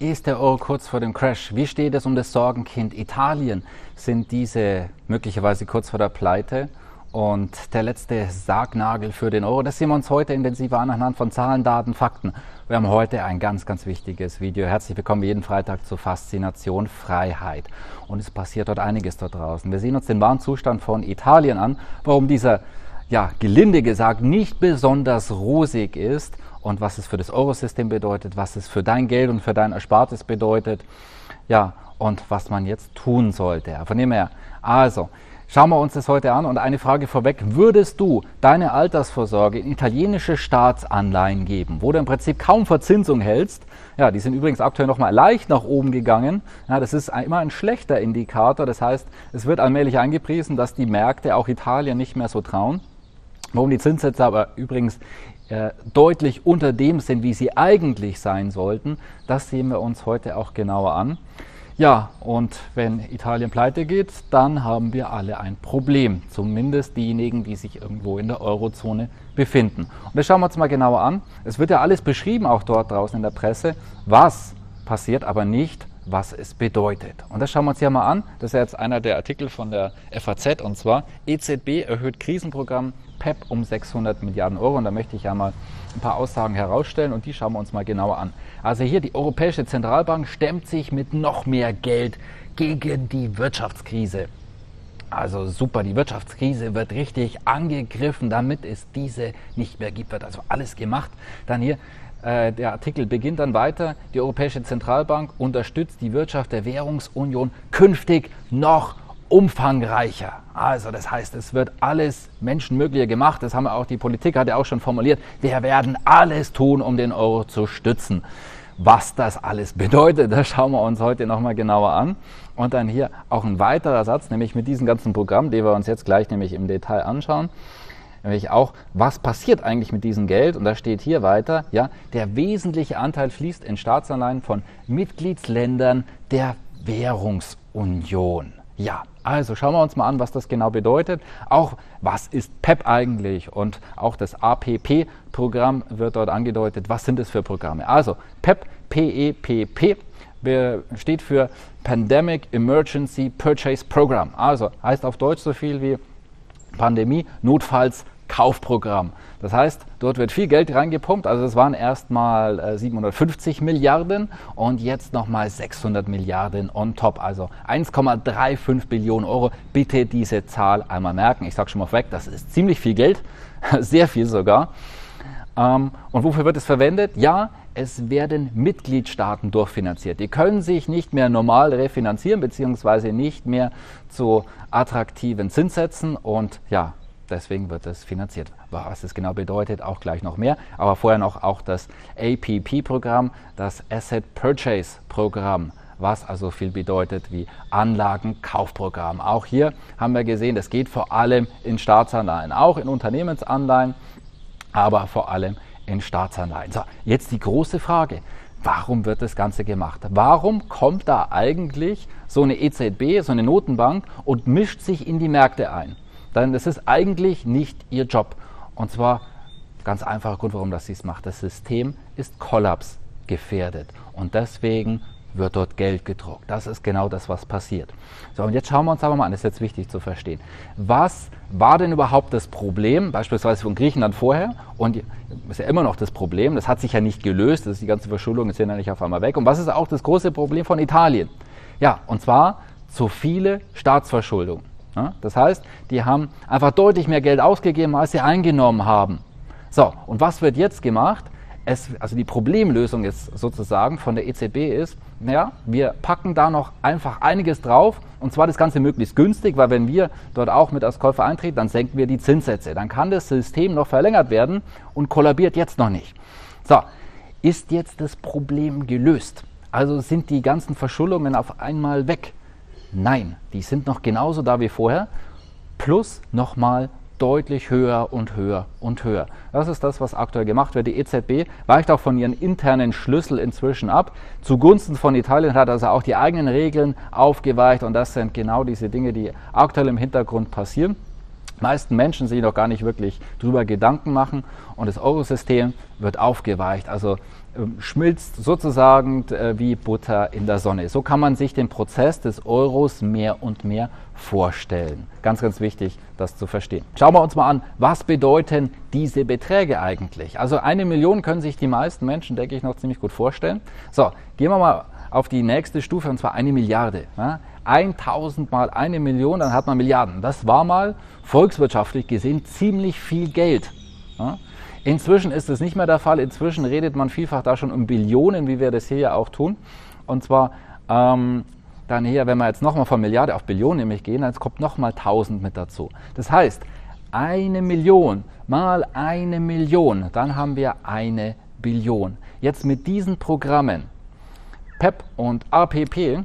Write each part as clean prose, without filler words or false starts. Ist der Euro kurz vor dem Crash? Wie steht es um das Sorgenkind Italien? Sind diese möglicherweise kurz vor der Pleite? Und der letzte Sargnagel für den Euro, das sehen wir uns heute intensiver an anhand von Zahlen, Daten, Fakten. Wir haben heute ein ganz, ganz wichtiges Video. Herzlich willkommen jeden Freitag zur Faszination Freiheit. Und es passiert dort einiges dort draußen. Wir sehen uns den wahren Zustand von Italien an, warum dieser, ja, gelinde gesagt, nicht besonders rosig ist und was es für das Eurosystem bedeutet, was es für dein Geld und für dein Erspartes bedeutet, ja, und was man jetzt tun sollte. Von dem her, also, schauen wir uns das heute an und eine Frage vorweg, würdest du deine Altersvorsorge in italienische Staatsanleihen geben, wo du im Prinzip kaum Verzinsung hältst, ja, die sind übrigens aktuell nochmal leicht nach oben gegangen, ja, das ist immer ein schlechter Indikator, das heißt, es wird allmählich eingepriesen, dass die Märkte auch Italien nicht mehr so trauen, warum die Zinssätze aber übrigens deutlich unter dem sind, wie sie eigentlich sein sollten, das sehen wir uns heute auch genauer an. Ja, und wenn Italien pleite geht, dann haben wir alle ein Problem. Zumindest diejenigen, die sich irgendwo in der Eurozone befinden. Und das schauen wir uns mal genauer an. Es wird ja alles beschrieben, auch dort draußen in der Presse, was passiert, aber nicht, was es bedeutet. Und das schauen wir uns hier mal an. Das ist ja jetzt einer der Artikel von der FAZ, und zwar EZB erhöht Krisenprogramm PEP um 600 Milliarden Euro. Und da möchte ich ja mal ein paar Aussagen herausstellen und die schauen wir uns mal genauer an. Also hier, die Europäische Zentralbank stemmt sich mit noch mehr Geld gegen die Wirtschaftskrise. Also super, die Wirtschaftskrise wird richtig angegriffen, damit es diese nicht mehr gibt, wird also alles gemacht. Dann hier, der Artikel beginnt dann weiter, die Europäische Zentralbank unterstützt die Wirtschaft der Währungsunion künftig noch umfangreicher. Also das heißt, es wird alles Menschenmögliche gemacht, das haben wir auch, die Politik hat ja auch schon formuliert, wir werden alles tun, um den Euro zu stützen. Was das alles bedeutet, das schauen wir uns heute nochmal genauer an. Und dann hier auch ein weiterer Satz, nämlich mit diesem ganzen Programm, den wir uns jetzt gleich nämlich im Detail anschauen, nämlich auch, was passiert eigentlich mit diesem Geld? Und da steht hier weiter, ja, der wesentliche Anteil fließt in Staatsanleihen von Mitgliedsländern der Währungsunion. Ja, also schauen wir uns mal an, was das genau bedeutet. Auch, was ist PEP eigentlich? Und auch das APP-Programm wird dort angedeutet. Was sind es für Programme? Also, PEP, P-E-P-P, steht für Pandemic Emergency Purchase Program. Also, heißt auf Deutsch so viel wie Pandemie, Notfalls, Kaufprogramm. Das heißt, dort wird viel Geld reingepumpt. Also es waren erstmal 750 Milliarden und jetzt nochmal 600 Milliarden on top. Also 1,35 Billionen Euro. Bitte diese Zahl einmal merken. Ich sage schon mal vorweg, das ist ziemlich viel Geld, sehr viel sogar. Und wofür wird es verwendet? Ja, es werden Mitgliedstaaten durchfinanziert. Die können sich nicht mehr normal refinanzieren, beziehungsweise nicht mehr zu attraktiven Zinssätzen und ja, deswegen wird es finanziert. Was es genau bedeutet, auch gleich noch mehr. Aber vorher noch auch das APP-Programm, das Asset Purchase-Programm, was also viel bedeutet wie Anlagenkaufprogramm. Auch hier haben wir gesehen, das geht vor allem in Staatsanleihen, auch in Unternehmensanleihen, aber vor allem in Staatsanleihen. So, jetzt die große Frage. Warum wird das Ganze gemacht? Warum kommt da eigentlich so eine EZB, so eine Notenbank und mischt sich in die Märkte ein? Denn das ist eigentlich nicht ihr Job. Und zwar ganz einfacher Grund, warum das dies macht. Das System ist kollapsgefährdet und deswegen wird dort Geld gedruckt. Das ist genau das, was passiert. So, und jetzt schauen wir uns aber mal an, das ist jetzt wichtig zu verstehen. Was war denn überhaupt das Problem, beispielsweise von Griechenland vorher? Und ist ja immer noch das Problem, das hat sich ja nicht gelöst, das ist die ganze Verschuldung ist ja nicht auf einmal weg. Und was ist auch das große Problem von Italien? Ja, und zwar zu viele Staatsverschuldung. Das heißt, die haben einfach deutlich mehr Geld ausgegeben, als sie eingenommen haben. So, und was wird jetzt gemacht? Also die Problemlösung jetzt sozusagen von der EZB ist, naja, wir packen da noch einfach einiges drauf und zwar das Ganze möglichst günstig, weil wenn wir dort auch mit als Käufer eintreten, dann senken wir die Zinssätze. Dann kann das System noch verlängert werden und kollabiert jetzt noch nicht. So, ist jetzt das Problem gelöst? Also sind die ganzen Verschuldungen auf einmal weg? Nein, die sind noch genauso da wie vorher, plus nochmal deutlich höher und höher und höher. Das ist das, was aktuell gemacht wird. Die EZB weicht auch von ihren internen Schlüssel inzwischen ab. Zugunsten von Italien hat also auch die eigenen Regeln aufgeweicht und das sind genau diese Dinge, die aktuell im Hintergrund passieren. meisten Menschen sich jedoch gar nicht wirklich drüber Gedanken machen, und das Eurosystem wird aufgeweicht, also schmilzt sozusagen wie Butter in der Sonne. So kann man sich den Prozess des Euros mehr und mehr vorstellen. Ganz, ganz wichtig, das zu verstehen. Schauen wir uns mal an, was bedeuten diese Beträge eigentlich? Also 1 Million können sich die meisten Menschen, denke ich, noch ziemlich gut vorstellen. So, gehen wir mal auf die nächste Stufe, und zwar 1 Milliarde. 1000 mal 1 Million, dann hat man Milliarden. Das war mal volkswirtschaftlich gesehen ziemlich viel Geld. Inzwischen ist es nicht mehr der Fall. Inzwischen redet man vielfach da schon um Billionen, wie wir das hier ja auch tun. Und zwar dann hier, wenn wir jetzt nochmal von Milliarde auf Billionen nämlich gehen, dann kommt nochmal 1000 mit dazu. Das heißt, 1 Million mal 1 Million, dann haben wir 1 Billion. Jetzt mit diesen Programmen PEP und APP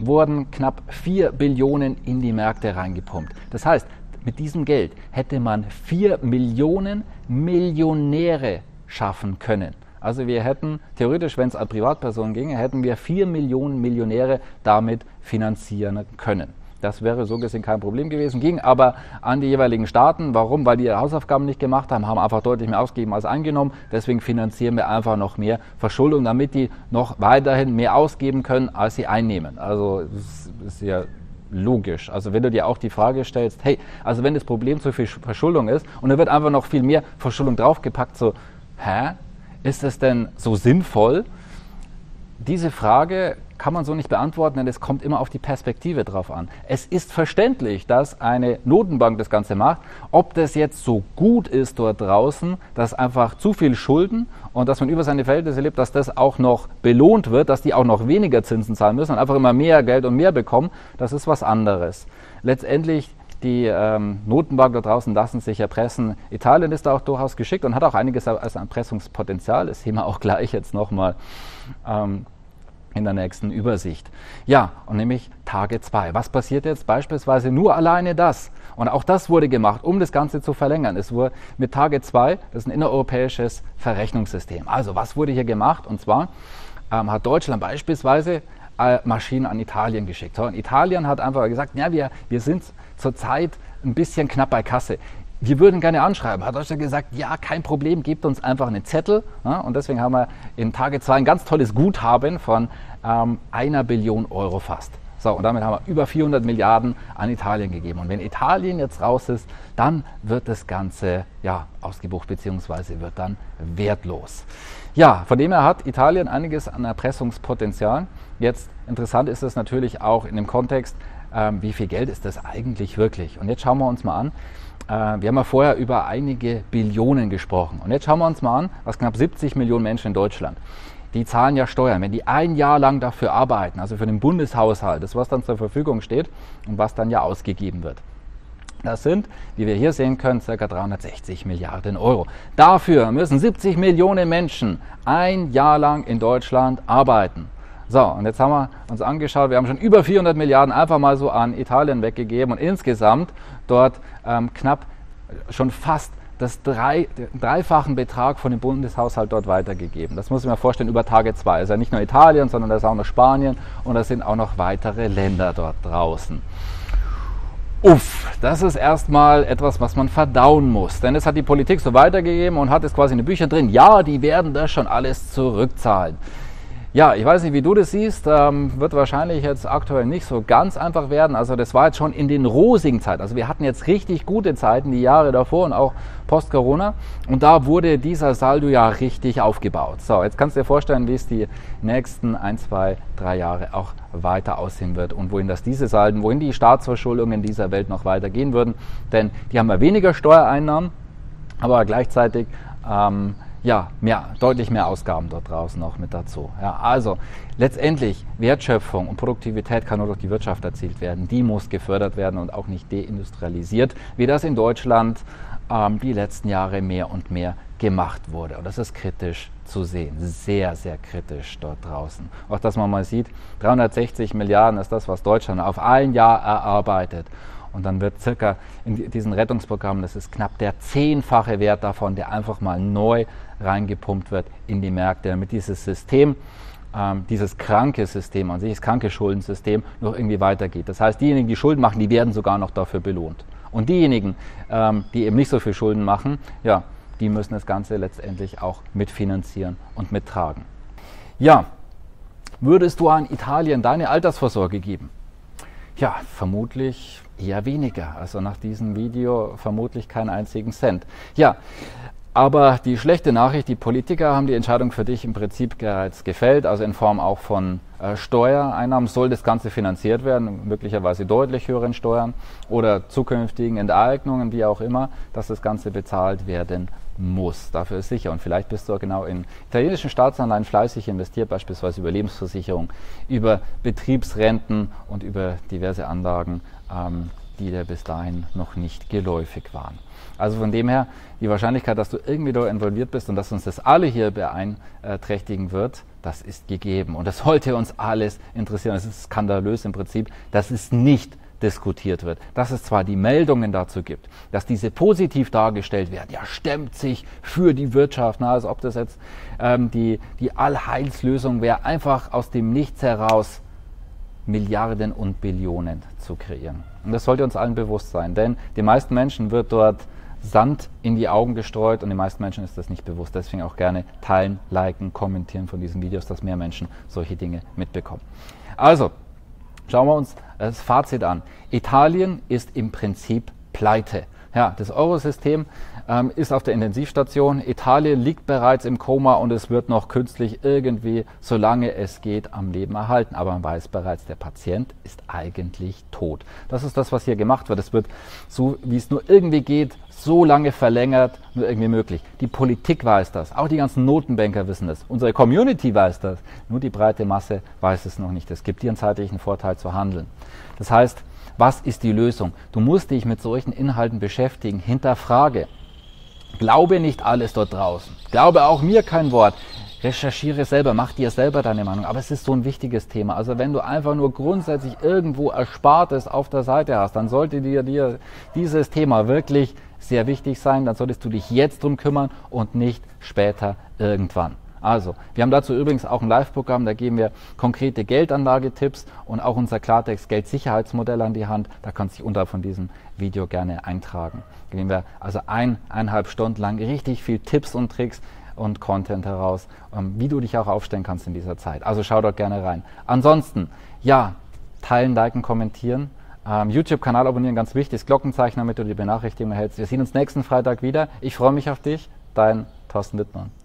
wurden knapp 4 Billionen in die Märkte reingepumpt. Das heißt, mit diesem Geld hätte man 4 Millionen Millionäre schaffen können. Also wir hätten theoretisch, wenn es an Privatpersonen ginge, hätten wir 4 Millionen Millionäre damit finanzieren können. Das wäre so gesehen kein Problem gewesen, ging aber an die jeweiligen Staaten. Warum? Weil die ihre Hausaufgaben nicht gemacht haben, haben einfach deutlich mehr ausgegeben als eingenommen. Deswegen finanzieren wir einfach noch mehr Verschuldung, damit die noch weiterhin mehr ausgeben können, als sie einnehmen. Also das ist ja logisch. Also wenn du dir auch die Frage stellst, hey, also wenn das Problem zu viel Verschuldung ist und da wird einfach noch viel mehr Verschuldung draufgepackt, so, ist das denn so sinnvoll? Diese Frage kann man so nicht beantworten, denn es kommt immer auf die Perspektive drauf an. Es ist verständlich, dass eine Notenbank das Ganze macht. Ob das jetzt so gut ist dort draußen, dass einfach zu viel Schulden und dass man über seine Verhältnisse lebt, dass das auch noch belohnt wird, dass die auch noch weniger Zinsen zahlen müssen und einfach immer mehr Geld und mehr bekommen, das ist was anderes. Letztendlich, die Notenbank da draußen lassen sich erpressen. Italien ist da auch durchaus geschickt und hat auch einiges als Erpressungspotenzial. Das sehen wir auch gleich jetzt nochmal in der nächsten Übersicht. Ja, und nämlich Target 2. Was passiert jetzt? Beispielsweise nur alleine das. Und auch das wurde gemacht, um das Ganze zu verlängern. Es wurde mit Target 2, das ist ein innereuropäisches Verrechnungssystem. Also was wurde hier gemacht? Und zwar hat Deutschland beispielsweise Maschinen an Italien geschickt. Und Italien hat einfach gesagt, ja, wir sind zurzeit ein bisschen knapp bei Kasse. Wir würden gerne anschreiben. Hat Deutschland gesagt, ja, kein Problem, gebt uns einfach einen Zettel. Und deswegen haben wir in Target 2 ein ganz tolles Guthaben von 1 Billion Euro fast. So, und damit haben wir über 400 Milliarden an Italien gegeben. Und wenn Italien jetzt raus ist, dann wird das Ganze ja ausgebucht bzw. wird dann wertlos. Ja, von dem her hat Italien einiges an Erpressungspotenzial. Jetzt interessant ist es natürlich auch in dem Kontext, wie viel Geld ist das eigentlich wirklich? Und jetzt schauen wir uns mal an. Wir haben ja vorher über einige Billionen gesprochen. Und jetzt schauen wir uns mal an, was knapp 70 Millionen Menschen in Deutschland, die zahlen ja Steuern. Wenn die ein Jahr lang dafür arbeiten, also für den Bundeshaushalt, das was dann zur Verfügung steht und was dann ja ausgegeben wird. Das sind, wie wir hier sehen können, ca. 360 Milliarden Euro. Dafür müssen 70 Millionen Menschen ein Jahr lang in Deutschland arbeiten. So, und jetzt haben wir uns angeschaut, wir haben schon über 400 Milliarden einfach mal so an Italien weggegeben und insgesamt dort knapp schon fast das dreifachen Betrag von dem Bundeshaushalt dort weitergegeben. Das muss ich mir vorstellen über Target 2. Also nicht nur Italien, sondern da ist auch noch Spanien und da sind auch noch weitere Länder dort draußen. Uff, das ist erstmal etwas, was man verdauen muss, denn es hat die Politik so weitergegeben und hat es quasi in den Büchern drin. Ja, die werden das schon alles zurückzahlen. Ja, ich weiß nicht, wie du das siehst, wird wahrscheinlich jetzt aktuell nicht so ganz einfach werden. Also das war jetzt schon in den rosigen Zeiten. Also wir hatten jetzt richtig gute Zeiten, die Jahre davor und auch Post-Corona. Und da wurde dieser Saldo ja richtig aufgebaut. So, jetzt kannst du dir vorstellen, wie es die nächsten 1, 2, 3 Jahre auch weiter aussehen wird und wohin das diese Salden, wohin die Staatsverschuldungen dieser Welt noch weitergehen würden. Denn die haben ja weniger Steuereinnahmen, aber gleichzeitig ja, deutlich mehr Ausgaben dort draußen noch mit dazu. Ja, also letztendlich Wertschöpfung und Produktivität kann nur durch die Wirtschaft erzielt werden. Die muss gefördert werden und auch nicht deindustrialisiert, wie das in Deutschland die letzten Jahre mehr und mehr gemacht wurde. Und das ist kritisch zu sehen, sehr, sehr kritisch dort draußen. Auch dass man mal sieht, 360 Milliarden ist das, was Deutschland auf ein Jahr erarbeitet. Und dann wird circa in diesen Rettungsprogrammen, das ist knapp der 10-fache Wert davon, der einfach mal neu reingepumpt wird in die Märkte, damit dieses System, dieses kranke System an sich, das kranke Schuldensystem, noch irgendwie weitergeht. Das heißt, diejenigen, die Schulden machen, die werden sogar noch dafür belohnt. Und diejenigen, die eben nicht so viel Schulden machen, ja, die müssen das Ganze letztendlich auch mitfinanzieren und mittragen. Ja, würdest du an Italien deine Altersvorsorge geben? Ja, vermutlich eher weniger. Also nach diesem Video vermutlich keinen einzigen Cent. Ja, aber die schlechte Nachricht, die Politiker haben die Entscheidung für dich im Prinzip bereits gefällt, also in Form auch von Steuereinnahmen soll das Ganze finanziert werden, möglicherweise deutlich höheren Steuern oder zukünftigen Enteignungen, wie auch immer, dass das Ganze bezahlt werden muss. Dafür ist sicher. Und vielleicht bist du genau in italienischen Staatsanleihen fleißig investiert, beispielsweise über Lebensversicherung, über Betriebsrenten und über diverse Anlagen, die dir bis dahin noch nicht geläufig waren. Also von dem her, die Wahrscheinlichkeit, dass du irgendwie da involviert bist und dass uns das alle hier beeinträchtigen wird, das ist gegeben. Und das sollte uns alles interessieren. Es ist skandalös im Prinzip, dass es nicht diskutiert wird. Dass es zwar die Meldungen dazu gibt, dass diese positiv dargestellt werden, ja, stemmt sich für die Wirtschaft, na, als ob das jetzt die Allheilslösung wäre, einfach aus dem Nichts heraus Milliarden und Billionen zu kreieren. Und das sollte uns allen bewusst sein, denn den meisten Menschen wird dort Sand in die Augen gestreut und den meisten Menschen ist das nicht bewusst. Deswegen auch gerne teilen, liken, kommentieren von diesen Videos, dass mehr Menschen solche Dinge mitbekommen. Also, schauen wir uns das Fazit an. Italien ist im Prinzip pleite. Ja, das Eurosystem ist auf der Intensivstation. Italien liegt bereits im Koma und es wird noch künstlich irgendwie, solange es geht, am Leben erhalten. Aber man weiß bereits, der Patient ist eigentlich tot. Das ist das, was hier gemacht wird. Es wird, so wie es nur irgendwie geht, so lange verlängert, nur irgendwie möglich. Die Politik weiß das, auch die ganzen Notenbanker wissen das, unsere Community weiß das, nur die breite Masse weiß es noch nicht. Es gibt hier einen zeitlichen Vorteil zu handeln. Das heißt, was ist die Lösung? Du musst dich mit solchen Inhalten beschäftigen. Hinterfrage. Glaube nicht alles dort draußen. Glaube auch mir kein Wort. Recherchiere selber, mach dir selber deine Meinung. Aber es ist so ein wichtiges Thema. Also wenn du einfach nur grundsätzlich irgendwo Erspartes auf der Seite hast, dann sollte dir dieses Thema wirklich sehr wichtig sein. Dann solltest du dich jetzt drum kümmern und nicht später irgendwann. Also, wir haben dazu übrigens auch ein Live-Programm, da geben wir konkrete Geldanlagetipps und auch unser Klartext-Geldsicherheitsmodell an die Hand. Da kannst du dich unterhalb von diesem Video gerne eintragen. Da geben wir also eineinhalb Stunden lang richtig viel Tipps und Tricks und Content heraus, wie du dich auch aufstellen kannst in dieser Zeit. Also schau dort gerne rein. Ansonsten, ja, teilen, liken, kommentieren. YouTube-Kanal abonnieren, ganz wichtig, das Glockenzeichen, damit du die Benachrichtigung erhältst. Wir sehen uns nächsten Freitag wieder. Ich freue mich auf dich, dein Thorsten Wittmann.